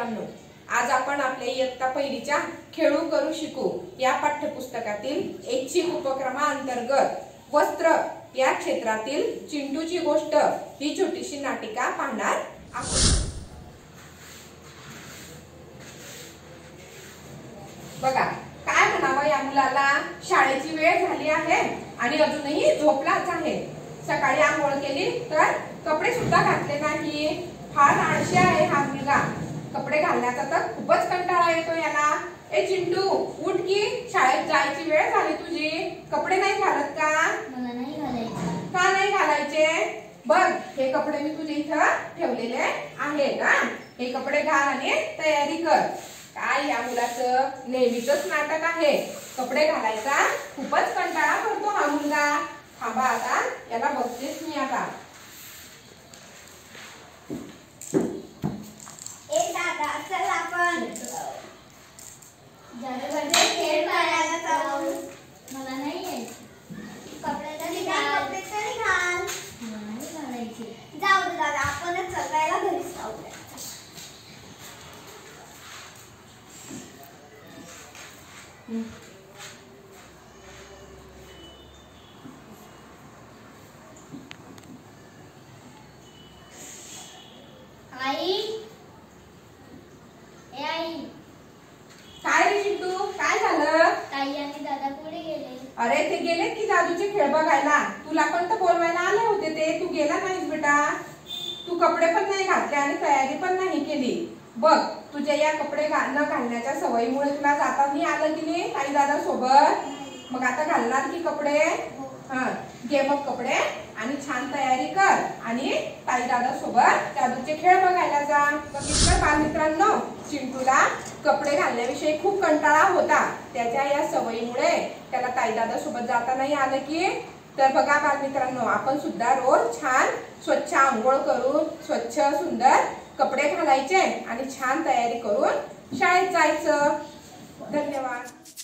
मित्रांनो, आज आपण आपल्या इयत्ता पहिलीच्या खेळू करू शिकू या पाठ्यपुस्तकातील ऐच्छिक उपक्रमा अंतर्गत वस्त्र या क्षेत्रातील चिंटूची गोष्ट ही छोटीशी नाटिका पाहणार आहोत। बघा काय म्हणावा या मुलाला, शाळेची वेळ झाली आहे आणि अजूनही झोपलाच आहे। सकाळी आंघोळ केली तर कपडे सुद्धा घातले नाही। फार आळशी आहे हा मुलगा, कपडे घालण्याचा तर खूपच कंटाळा येतो याला। ए चिंटू, उठ की, शाळेत जायची वेळ झाली तुझी, कपडे नाही घालत का? मला नाही घालायचे। का नाही घालायचे? बघ, हे कपडे मी तुझे इथं ठेवलेले आहेत ना, हे कपडे घाल आणि तयारी कर। काय या मुलाचं नेहमीचंच नाटक आहे, कपडे घालायचा खूपच कंटाळा करतो हा मुलगा। थांबा, आता याला बघतेच मी। आता अरे ते गेले की जादूचे खेळ बघायला, तुला पण तर बोलवायला आले होते ते, तू गेला नाहीस बेटा। तू कपडे पण नाही घातले आणि तयारी पण नाही केली। बघ, तुझ्या या कपडे न घालण्याच्या सवयीमुळे तुला जाता मी आलं की नाही ताई दादा सोबत, मग आता घालणार की कपडे? हा, घे मग कपडे आणि छान तयारी कर आणि ताई दादा सोबत जादूचे खेळ बघायला जा। बघितलं बालमित्रांनो, चिंटूला कपडे घालण्याविषयी खूप कंटाळा होता, त्याच्या या सवयीमुळे त्याला ताई दादा सोबत जाता नाही आलं की। तर बघा बालमित्रांनो, आपण सुद्धा रोज छान स्वच्छ आंघोळ करून स्वच्छ सुंदर कपडे घालायचे आणि छान तयारी करून शाळेत जायचं। धन्यवाद।